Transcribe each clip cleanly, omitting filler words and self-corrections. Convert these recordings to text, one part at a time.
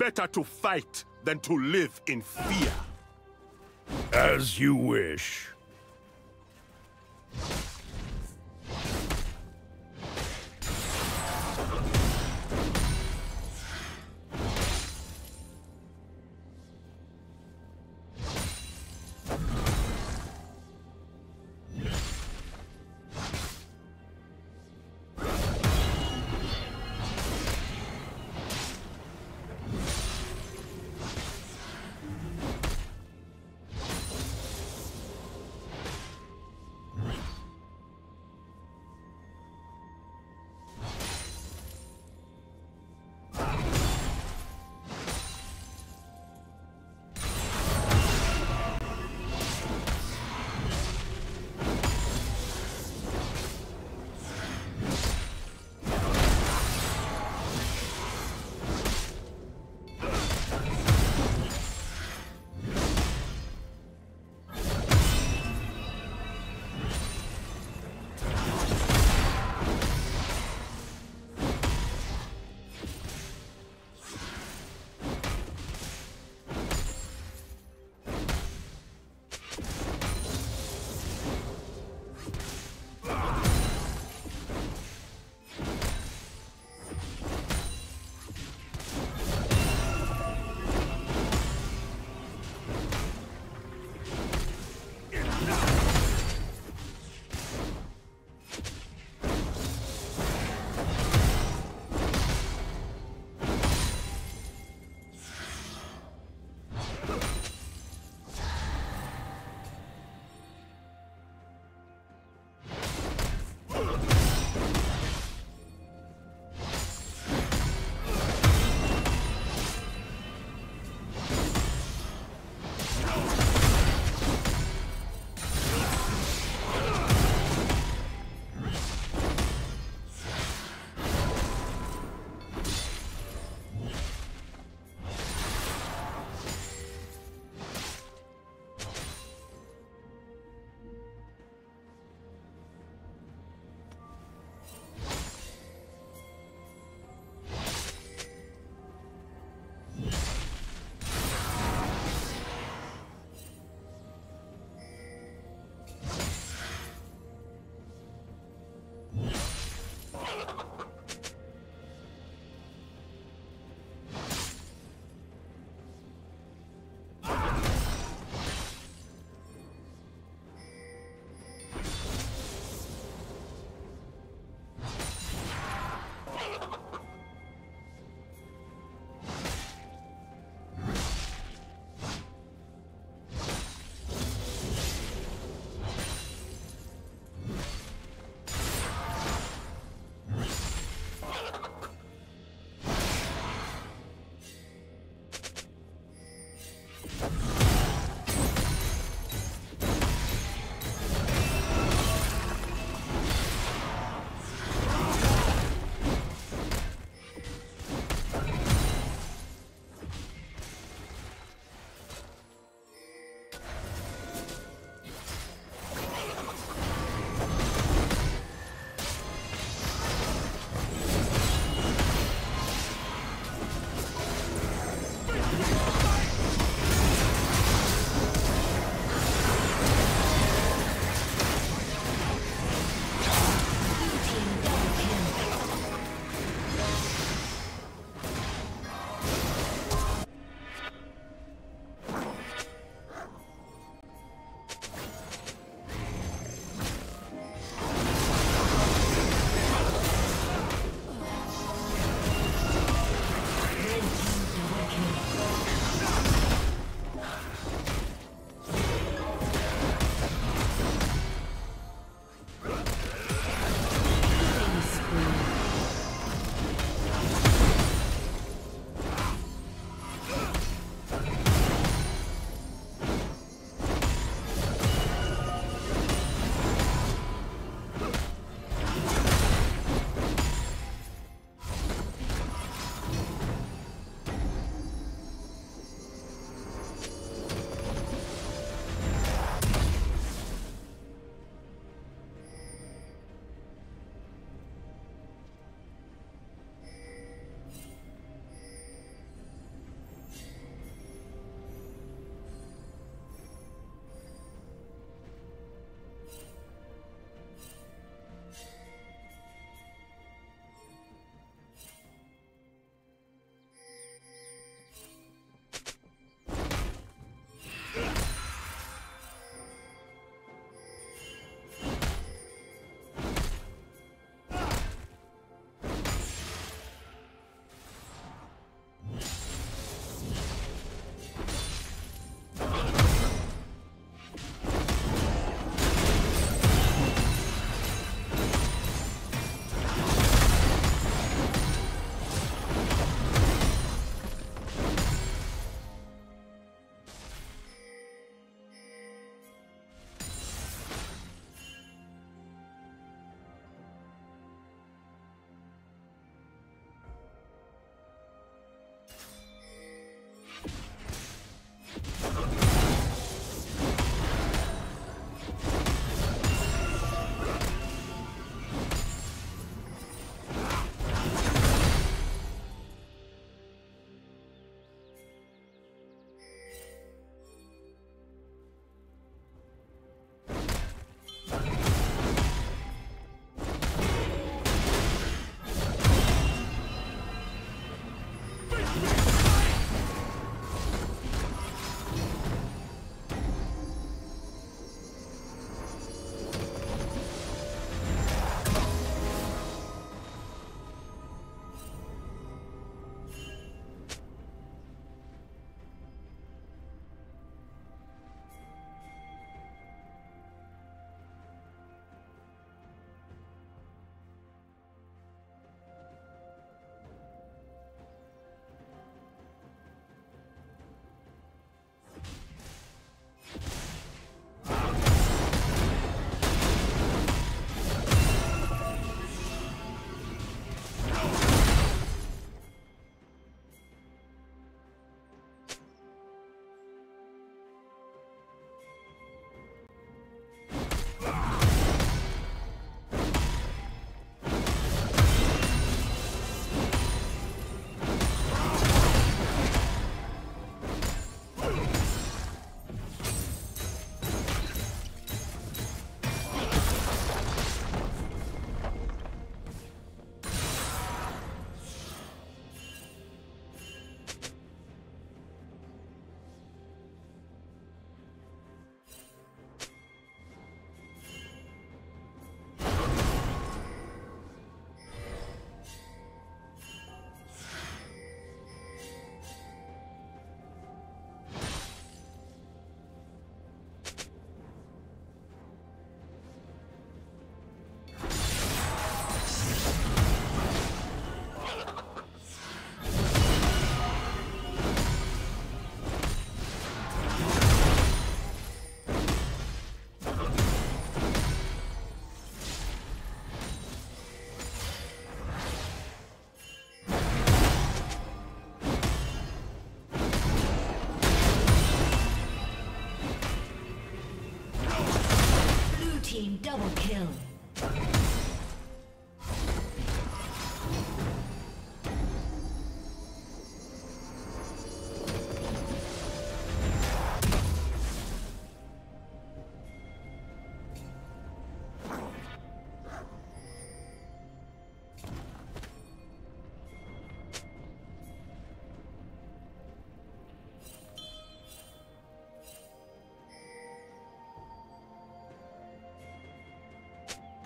Better to fight than to live in fear. As you wish.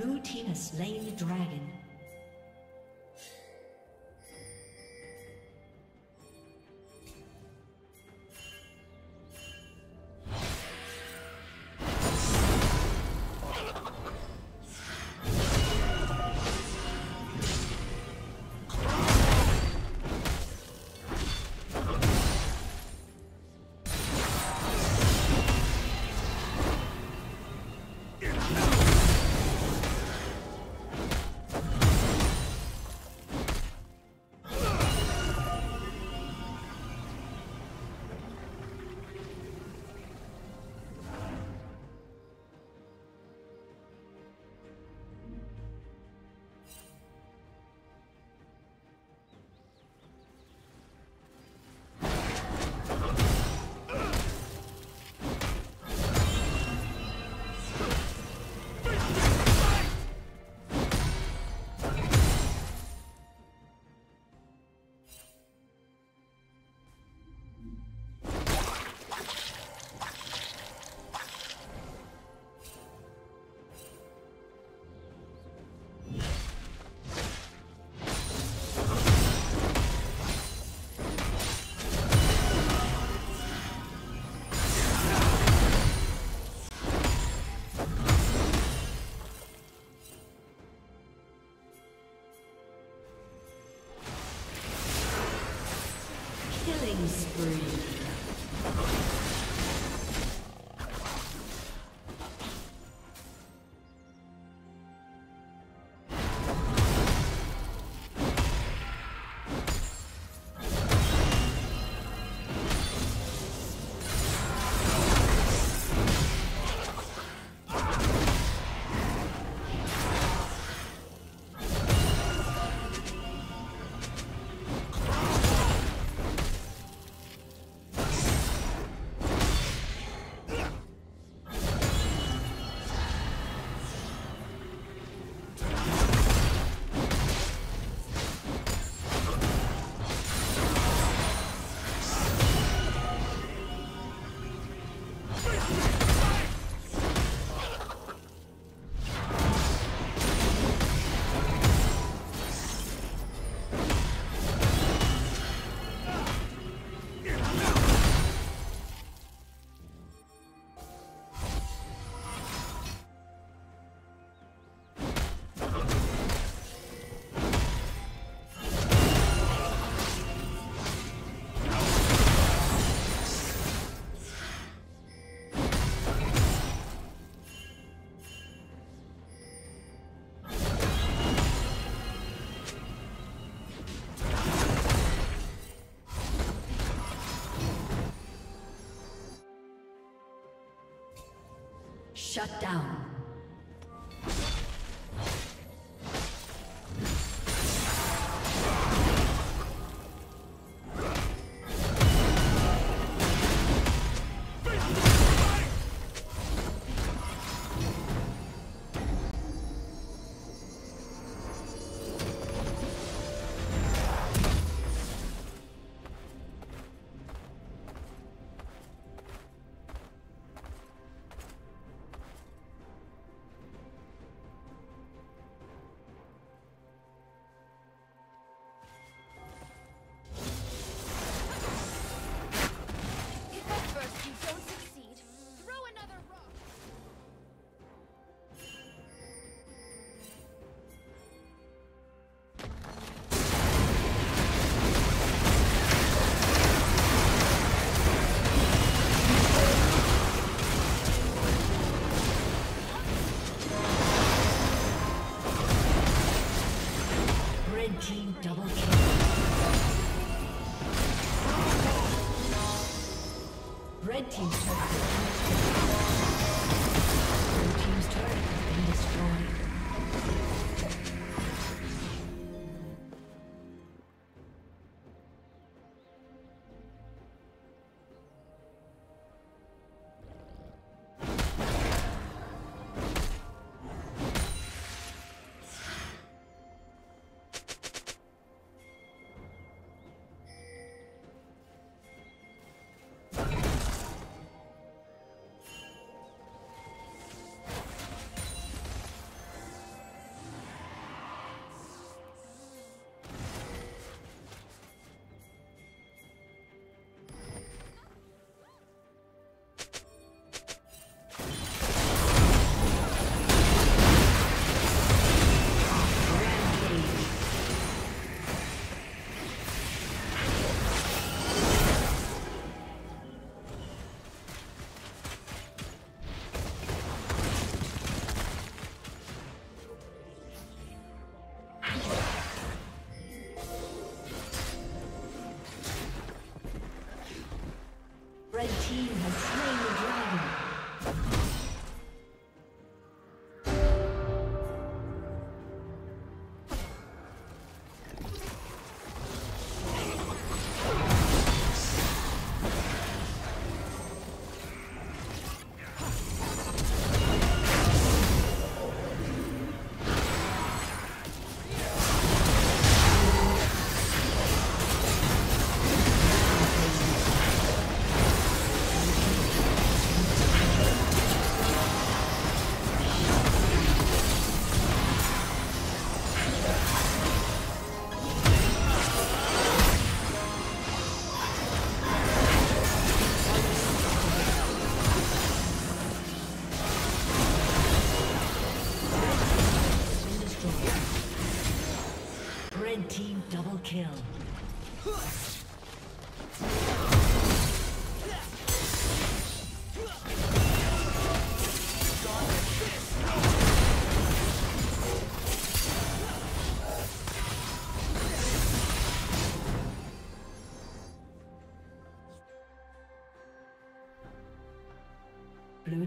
blue team has slain the dragon. Shut down. Red team's turret has been destroyed. Red team has slain the dragon. Blue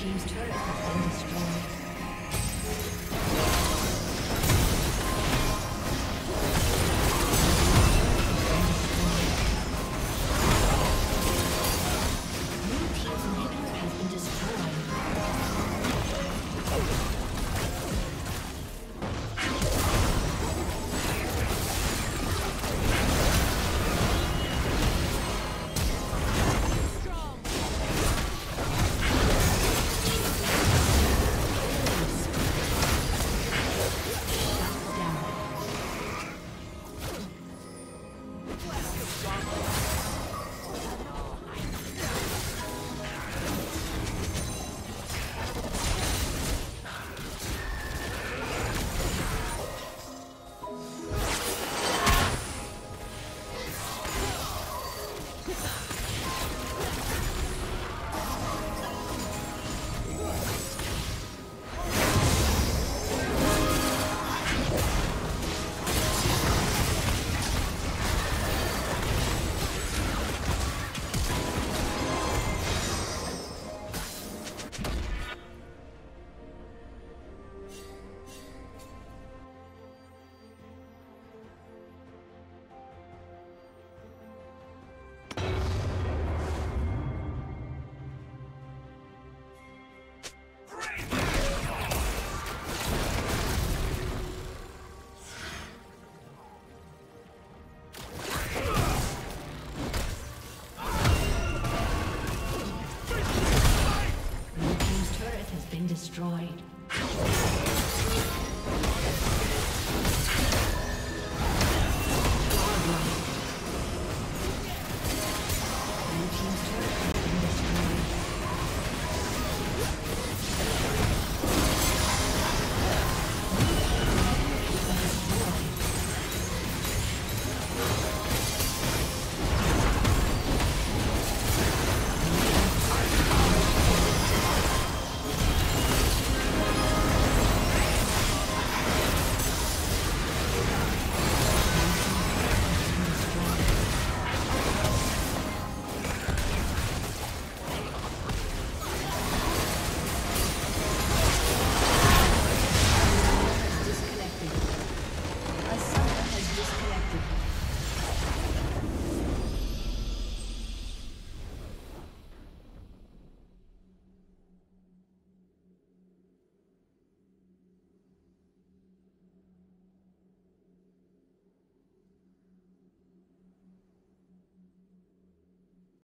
Blue team's inhibitor has been destroyed. destroyed.